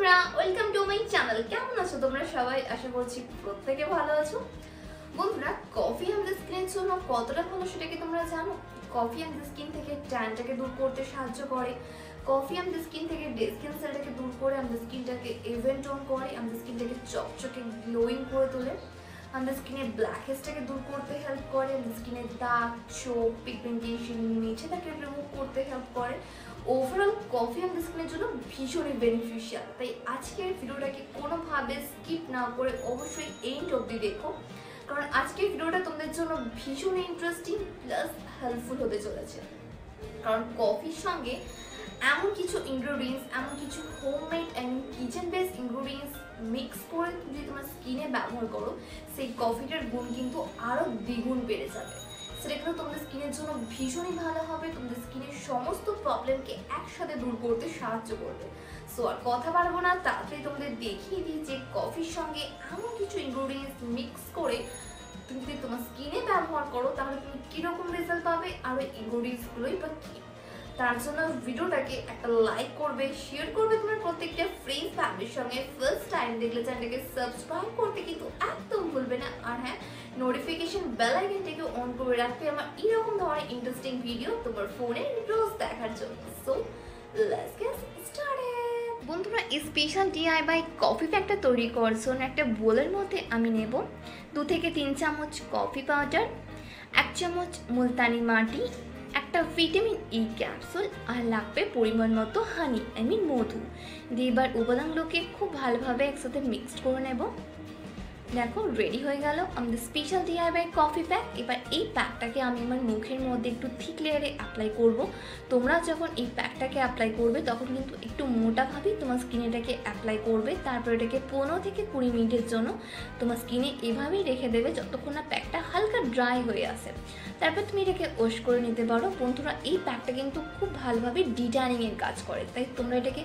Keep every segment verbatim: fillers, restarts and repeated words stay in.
বন্ধুরা welcome to my channel. কেমন আছো তোমরা সবাই? আশা করছি প্রত্যেকে ভালো আছো। বন্ধুরা কফি আমাদের স্কিনের জন্য কতটা ভালো সেটা কি তোমরা জানো? কফি আমাদের স্কিন থেকে ট্যানটাকে দূর করতে সাহায্য করে, কফি আমাদের স্কিন থেকে ডেড স্কিন সেলটাকে দূর করে আমাদের স্কিনটাকে ইভেন টোন করে, আমাদের স্কিনটাকে চকচকে গ্লোয়িং করে তোলে, আমাদের স্কিনে ব্ল্যাক হেডসটাকে দূর করতে হেল্প করে, আমাদের স্কিনে দাগ চোখ পিগমেন্টেশন নিচেটাকে রিমুভ করতে হেল্প করে। ওভারঅল কফি আমাদের স্কিনের জন্য ভীষণই বেনিফিশিয়াল। তাই আজকের ভিডিওটাকে কোনোভাবে স্কিপ না করে অবশ্যই এন্ড অবধি দেখো, কারণ আজকের ভিডিওটা তোমাদের জন্য ভীষণ ইন্টারেস্টিং প্লাস হেল্পফুল হতে চলেছে। কারণ কফির সঙ্গে এমন কিছু ইনগ্রিডিয়েন্টস, এমন কিছু homemade and kitchen based ingredients mix করে যদি তোমার স্কিনে ব্যবহার করো, সেই কফিটার গুণ কিন্তু আরও দ্বিগুণ বেড়ে যাবে। সেটা কিন্তু তোমাদের স্কিনের জন্য ভীষণই ভালো হবে, তোমাদের স্কিনের সমস্ত প্রবলেমকে একসাথে দূর করতে সাহায্য করবে। সো আর কথা বাড়বো না, তাড়াতাড়ি তোমাদের দেখিয়ে দিই যে কফির সঙ্গে এমন কিছু ইনগ্রিডিয়েন্টস মিক্স করে তুমি যদি তোমার স্কিনে ব্যবহার করো তাহলে তুমি কীরকম রেজাল্ট পাবে, আর ওই ইনগ্রিডিয়েন্টসগুলোই বা কী। তার জন্য ভিডিওটাকে একটা লাইক করবে, শেয়ার করবে তোমার প্রত্যেকটা ফ্রেন্ডস ফ্যামিলির সঙ্গে। ফার্স্ট টাইম দেখলে চ্যানেলটাকে সাবস্ক্রাইব করতে কিন্তু একদম ভুলবে না। আর হ্যাঁ, নোটিফিকেশন বেল আইকনটাকে অন করে রাখবে আমার এরকম ধরনের ইন্টারেস্টিং ভিডিও তোমার ফোনে রোজ দেখার জন্য। So let's get started. বন্ধুরা স্পেশাল ডিআইওয়াই কফি প্যাকটা তৈরি করার জন্য একটা বোলের মধ্যে আমি নেব দু থেকে তিন চামচ কফি পাউডার, এক চামচ মুলতানি মাটি, একটা ভিটামিন ই ক্যাপসুল, আর লাগবে পরিমাণ মতো হানি আই মিন মধু। দিয়ে এবার উপাদানগুলোকে খুব ভালোভাবে একসাথে মিক্সড করে নেব। দেখো রেডি হয়ে গেল আমাদের স্পেশাল ডিআইওয়াই কফি প্যাক। এবার এই প্যাকটাকে আমি আমার মুখের মধ্যে একটু থিক লেয়ারে অ্যাপ্লাই করব। তোমরা যখন এই প্যাকটাকে অ্যাপ্লাই করবে তখন কিন্তু একটু মোটাভাবেই তোমার স্কিনে এটাকে অ্যাপ্লাই করবে, তারপর এটাকে পনেরো থেকে কুড়ি মিনিটের জন্য তোমার স্কিনে এভাবেই রেখে দেবে যতক্ষণ না প্যাকটা হালকা ড্রাই হয়ে আসে। তারপর তুমি এটাকে ওয়াশ করে নিতে পারো। বন্ধুরা এই প্যাকটা কিন্তু খুব ভালোভাবে ডিটানিংয়ের কাজ করে, তাই তোমরা এটাকে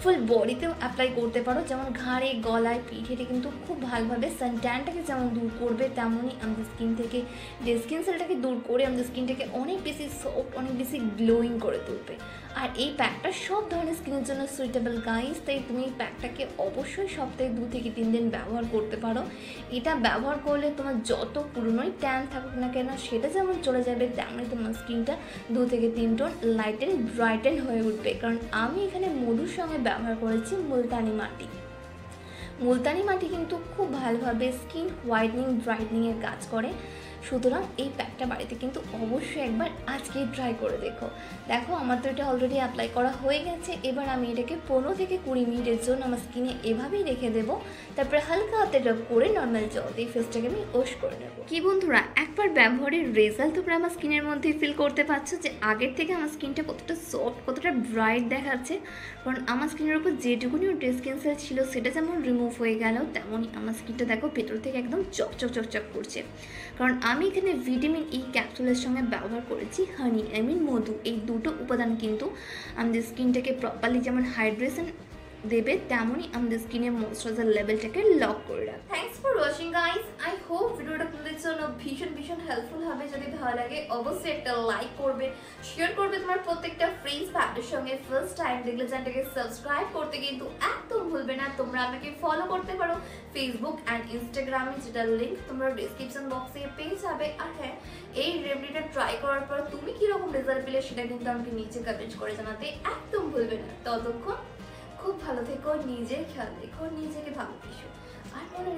ফুল বডিতেও অ্যাপ্লাই করতে পারো। যেমন ঘাড়ে, গলায়, পিঠে, এটা কিন্তু খুব ভালোভাবে সানট্যানটাকে যেমন দূর করবে, তেমনই আমাদের স্কিন থেকে ডেড স্কিন সেলটাকে দূর করে আমাদের স্কিনটাকে অনেক বেশি সফট, অনেক বেশি গ্লোয়িং করে তুলবে। আর এই প্যাকটা সব ধরনের স্কিনের জন্য সুইটেবল গাইস। তাই তুমি এই প্যাকটাকে অবশ্যই সপ্তাহে দু থেকে তিন দিন ব্যবহার করতে পারো। এটা ব্যবহার করলে তোমার যত পুরনোই ট্যান থাকুক না কেন সেটা যেমন চলে যাবে, তেমনি তোমার স্কিনটা দু থেকে তিন টোন লাইটেন ব্রাইটেন হয়ে উঠবে। কারণ আমি এখানে মধুর সঙ্গে ব্যবহার করেছি মুলতানি মাটি। মুলতানি মাটি কিন্তু খুব ভালোভাবে স্কিন হোয়াইটনিং, ব্রাইটনিংয়ের কাজ করে। সুতরাং এই প্যাকটা বাড়িতে কিন্তু অবশ্যই একবার আজকে ট্রাই করে দেখো। দেখো আমার তো এটা অলরেডি অ্যাপ্লাই করা হয়ে গেছে। এবার আমি এটাকে পনেরো থেকে কুড়ি মিনিটের জন্য আমার স্কিনে এভাবেই রেখে দেবো। তারপরে হালকা হাতে রব করে নর্মাল জল দিয়ে ফেসটাকে আমি ওয়াশ করে নেবো। কি বন্ধুরা, একবার ব্যবহারের রেজাল্ট তোমরা আমার স্কিনের মধ্যেই ফিল করতে পারছো যে আগের থেকে আমার স্কিনটা কতটা সফট, কতটা ব্রাইট দেখাচ্ছে। কারণ আমার স্কিনের উপর যেটুকুনি ডেড স্কিন সেল ছিল সেটা যেমন রিমুভ হয়ে গেল, তেমনই আমার স্কিনটা দেখো ভেতর থেকে একদম চকচক চকচক করছে। কারণ আমি এখানে ভিটামিন ই ক্যাপসুলের সঙ্গে ব্যবহার করেছি হানি আই মিন মধু। এই দুটো উপাদান কিন্তু আমাদের স্কিনটাকে প্রপারলি যেমন হাইড্রেশন দেবে, তেমনই আমাদের স্কিনের ময়শ্চারাইজার লেভেলটাকে লক করে রাখবে। Thanks for watching guys. I hope ভিডিওটা তোমাদের জন্য ভীষণ ভীষণ হেল্পফুল হবে। যদি ভালো লাগে অবশ্যই একটা লাইক করবে, শেয়ার করবে তোমার প্রত্যেকটা ফ্রেন্ডস ফ্যামিলির সঙ্গে। ফার্স্ট টাইম দেখলে চ্যানেলটাকে সাবস্ক্রাইব করতে কিন্তু একদম ভুলবে না। তোমরা আমাকে ফলো করতে পারো ফেসবুক অ্যান্ড ইনস্টাগ্রামে, যেটার লিঙ্ক তোমরা ডিসক্রিপশন বক্সে পেয়ে যাবে। আর হ্যাঁ, এই রেমেডিটা ট্রাই করার পর তুমি কীরকম রেজাল্ট পেলে সেটা কিন্তু আমাকে নিচে কমেন্ট করে জানাতে একদম ভুলবে না। ততক্ষণ খুব ভালো থেকো, নিজের খেয়াল রেখো, নিজেকে ভালো কিছু আর মনে